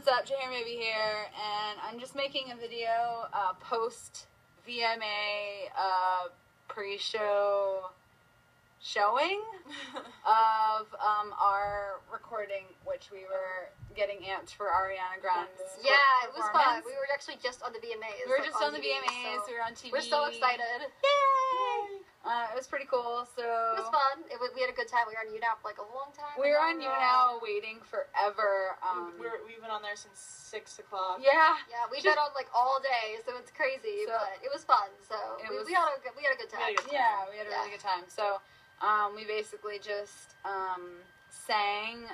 what's up? Jair Mabee here, and I'm just making a video post VMA pre-show showing of our recording, which we were getting amped for Ariana Grande. Yeah, it was fun. We were actually just on the VMAs. We were just on the VMAs. We were on TV. We're so excited. Yay! It was pretty cool. So it was fun. We had a good time. We were on YouNow for like a long time. We were on YouNow waiting forever. We've been on there since 6 o'clock. Yeah. Yeah, we've been on like all day, so it's crazy. So, but it was fun. So we had a good time. Yeah, we had a really good time. So we basically just sang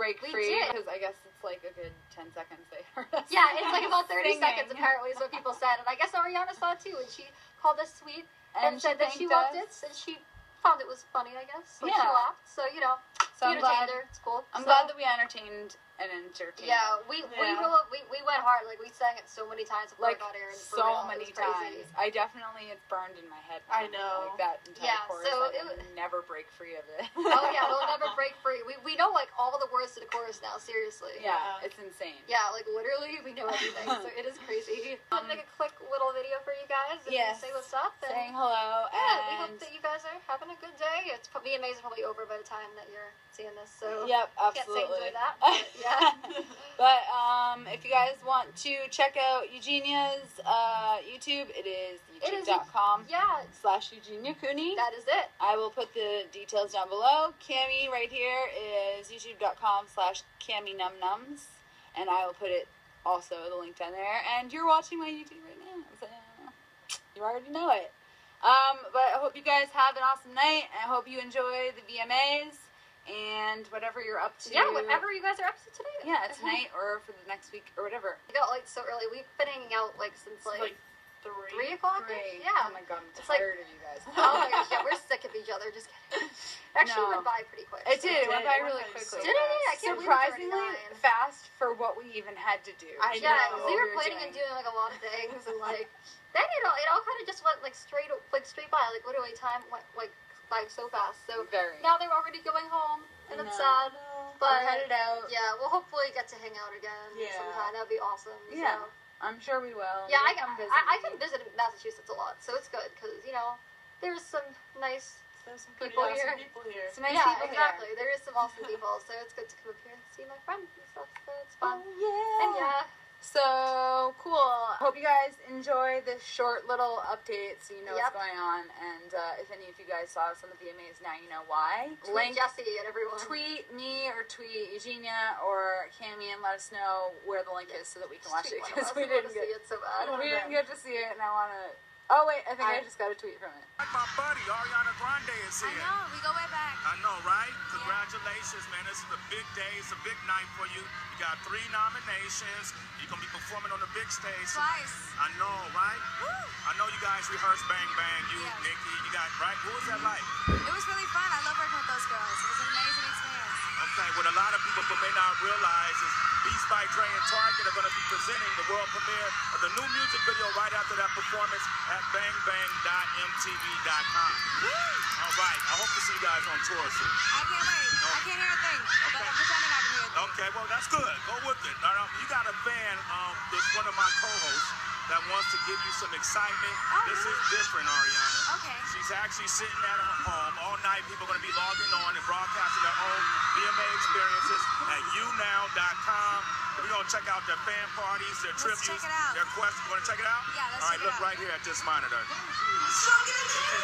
Break Free, because I guess it's like a good 10 seconds they heard us. Yeah, it's like about 30 seconds apparently is what people said, and I guess Ariana saw it too, and she called us sweet and said that she loved it, and she found it was funny, I guess. Like, yeah. She laughed, so you know, so you entertained her. It's cool. I'm glad that we entertained and entertained. Yeah, we went hard. Like, we sang it so many times. Like, so many times. I definitely, it burned in my head. I know. Like, that entire chorus. So it'll never break free of it. Oh, yeah, it'll never break free. We know, like, all the words to the chorus now, seriously. Yeah, it's insane. Yeah, like, literally, we know everything, so it is crazy. I'll make a quick little video for you guys and say what's up. And saying hello. Yeah, we hope that you guys are having a good day. It's probably amazing, probably over by the time that you're seeing this, so absolutely. Can't say enjoy that, but but if you guys want to check out Eugenia's YouTube, it is youtube.com / Eugenia Cooney. That is it. I will put the details down below. Cammy right here is youtube.com / Cammy Num Nums, and I will put it also the link down there. And you're watching my YouTube right now, so you already know it. But I hope you guys have an awesome night, and I hope you enjoy the VMAs. And whatever you're up to. Yeah, whatever you guys are up to today. Yeah, tonight or for the next week or whatever. We got like so early. We've been hanging out like since like 3 o'clock. Yeah. Oh my god, I'm tired of you guys. Oh my gosh, yeah, we're sick of each other. Just kidding. Actually, it went by pretty quick. It did. It went by really quickly. Did it? I can't believe it. Surprisingly fast for what we even had to do. Yeah, because we were planning and doing like a lot of things, and like then it all kind of just went like straight by. Like literally, time went like so fast. So now they're already going home, and it's sad. But we're headed out. Yeah, we'll hopefully get to hang out again sometime. That'd be awesome. Yeah, so I'm sure we will. Yeah, I can visit Massachusetts a lot, so it's good because you know there's some nice people here. Yeah, exactly. There is some awesome people, so it's good to come up here and see my friends and stuff. So it's fun. Oh, yeah. And so cool. Hope you guys enjoy this short little update so you know what's going on. And if any of you guys saw some of the VMAs, now you know why. Tweet Jesse and everyone. Tweet me or tweet Eugenia or Cammy and let us know where the link is so that we can watch it, because we didn't get to see it so bad. We didn't get to see it, and I want to... Oh, wait, I think I just got a tweet from it. My buddy, Ariana Grande, is here. I know, we go way back. I know, right? Congratulations, man. This is a big day. It's a big night for you. You got 3 nominations. You're going to be performing on the big stage. Twice. I know, right? Woo! I know you guys rehearsed Bang Bang. Nikki, you guys, right? What was that like? It was really fun. I love working with those girls. It was an amazing experience. Okay, what a lot of people may not realize is Beast by Train and Target are going to be presenting the world premiere of the new music video right after that performance at bangbang.mtv.com. All right, I hope to see you guys on tour soon. I can't wait. I can't hear a thing, but I'm pretending I can hear a thing. Okay, well, that's good. Go with it. All right, you got a fan that's one of my co-hosts that wants to give you some excitement. Oh, this is different, Ariana. Okay. She's actually sitting at her home all night. People are going to be logging on and broadcasting their own VMA experiences at YouNow.com. We're going to check out their fan parties, their tributes, their questions. You want to check it out? Yeah, let's check it out. All right, look right here at this monitor.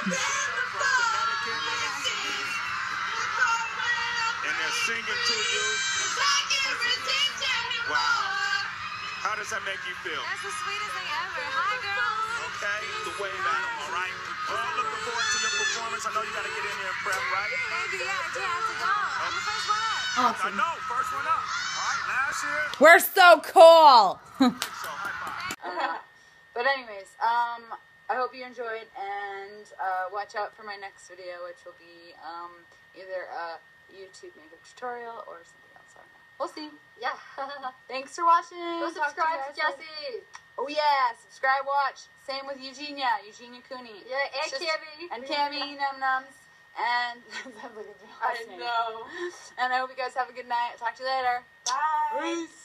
And they're singing to you. Wow. How does that make you feel? That's the sweetest thing ever. Hi, girls. Okay, the way down, all right? We're all looking forward to your performance. I know you got to get in here and prep, right? Baby, yeah, I have to go. I'm the first one up. Awesome. I know, first one up. All right, last year. We're so cool. So, high five. But anyways, I hope you enjoyed, and watch out for my next video, which will be either a YouTube makeup tutorial or something. We'll see. Yeah. Thanks for watching. Go subscribe to Jesse. Oh, yeah. Subscribe, watch. Same with Eugenia Cooney. Yeah, and Cammy. And Cammy Num Nums. And that sounds like a joke. I know. And I hope you guys have a good night. Talk to you later. Bye. Peace.